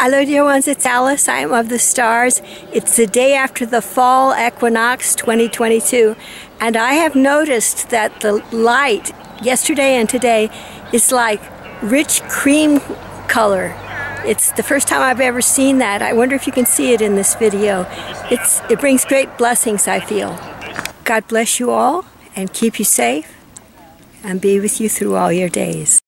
Hello dear ones, it's Alice. I am of the stars. It's the day after the fall equinox 2022, and I have noticed that the light yesterday and today is like rich cream color. It's the first time I've ever seen that. I wonder if you can see it in this video. It brings great blessings, I feel. God bless you all and keep you safe and be with you through all your days.